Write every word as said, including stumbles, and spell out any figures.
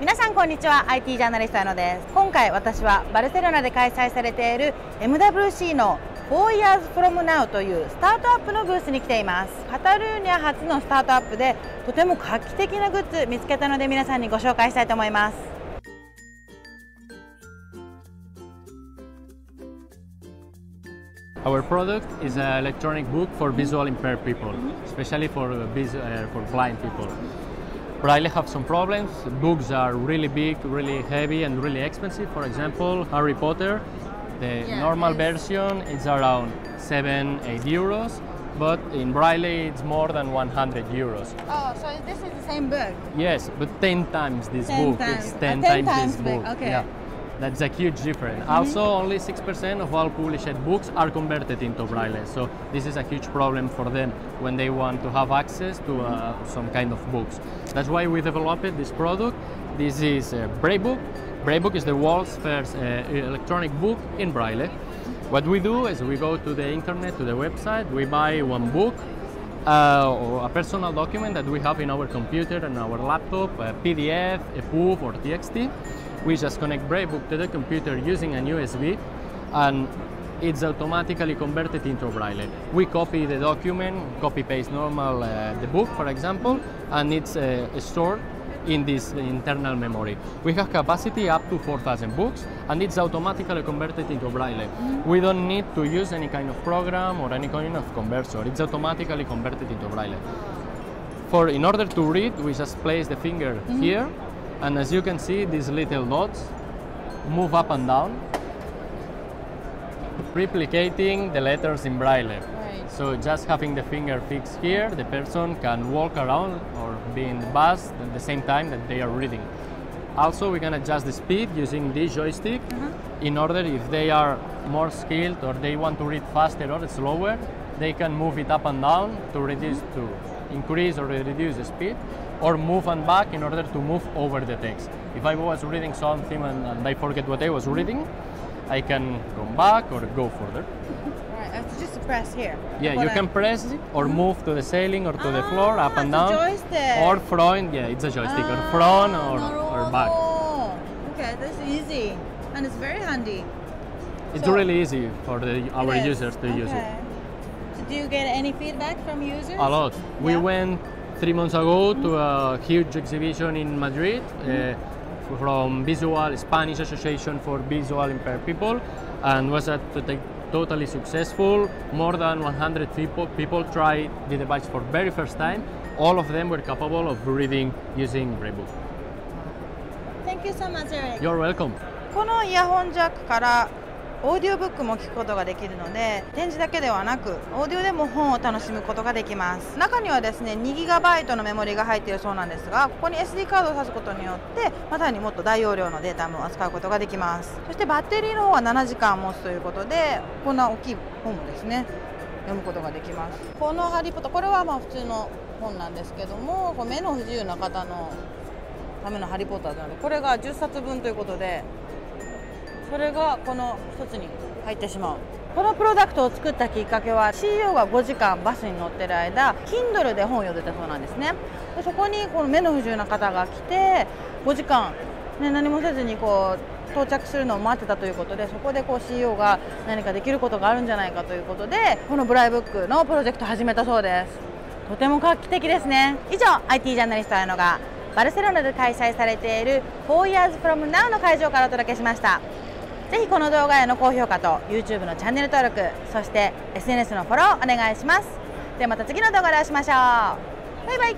皆さんこんにちは、アイティー ジャーナリスト矢野です。今回私はバルセロナで開催されている エムダブリューシー のフォーイヤーズフロムナウ というスタートアップのブースに来ています。カタルーニャ初のスタートアップでとても画期的なグッズ見つけたので皆さんにご紹介したいと思います。Our product is an electronic book for visual impaired people, especially for, uh, for blind people. Braille have some problems. Books are really big, really heavy and really expensive. For example, Harry Potter, the yeah, normal yes. version is around seven, eight euros, but in Braille it's more than one hundred euros. Oh, so this is the same book? Yes, but ten times this ten book. Times. It's ten, oh, ten times, times this book. Okay. Yeah. That's a huge difference. Mm-hmm. Also, only six percent of all published books are converted into Braille, so this is a huge problem for them when they want to have access to uh, some kind of books. That's why we developed this product. This is uh, BraiBook. BraiBook is the world's first uh, electronic book in Braille. What we do is we go to the internet, to the website, we buy one book, Uh, or a personal document that we have in our computer and our laptop, a P D F, E P U B or T X T. We just connect BraiBook to the computer using a U S B and it's automatically converted into Braille. We copy the document, copy paste normal uh, the book for example, and it's uh, stored in this internal memory. We have capacity up to four thousand books and it's automatically converted into Braille. We don't need to use any kind of program or any kind of converter. It's automatically converted into Braille. For, in order to read, we just place the finger mm-hmm. here, and as you can see, these little dots move up and down, replicating the letters in Braille. So just having the finger fixed here, the person can walk around or be in the bus at the same time that they are reading. Also, we can adjust the speed using this joystick mm-hmm. in order if they are more skilled or they want to read faster or slower, they can move it up and down to reduce, to increase or reduce the speed, or move and back in order to move over the text. If I was reading something and, and I forget what I was reading, I can go back or go further. Just press here. Yeah, you I... can press it or move to the ceiling or to ah, the floor, up and down. It's a joystick. Or front, yeah, it's a joystick. Ah, or front or, or back. Okay, that's easy. And it's very handy. It's so, really easy for the, our users to okay. use it. So do you get any feedback from users? A lot. We yeah. went three months ago to a huge exhibition in Madrid mm-hmm. uh, from Visual Spanish Association for Visual Impaired People, and was at the totally successful. More than one hundred people, people tried the device for the very first time. All of them were capable of reading using BraiBook. Thank you so much, Eric. You're welcome. このイヤホンジャックからオーディオブックも聞くことができるので、展示だけではなくオーディオでも本を楽しむことができます。中にはですね にギガバイト のメモリが入っているそうなんですが、ここに エスディー カードを挿すことによってまさにもっと大容量のデータも扱うことができます。そしてバッテリーの方はななじかん持つということで、こんな大きい本もですね読むことができます。このハリーポッター、これはまあ普通の本なんですけども、目の不自由な方のためのハリーポッターなので、これがじゅっさつぶんということで、それがこのひとつに入ってしまう。このプロダクトを作ったきっかけは シーイーオー がごじかんバスに乗ってる間 Kindle で本を読んでたそうなんですね。でそこにこの目の不自由な方が来てごじかん、ね、何もせずにこう到着するのを待ってたということで、そこでこう シーイーオー が何かできることがあるんじゃないかということで、このBraiBookのプロジェクトを始めたそうです。とても画期的ですね。以上、 アイティー ジャーナリスト矢野がバルセロナで開催されている フォーイヤーズフロムナウ の会場からお届けしました。ぜひこの動画への高評価と YouTube のチャンネル登録、そして エスエヌエス のフォローお願いします。ではまた次の動画でお会いしましょう。バイバイ。